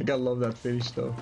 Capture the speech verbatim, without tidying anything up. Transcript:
I gotta love that finish though.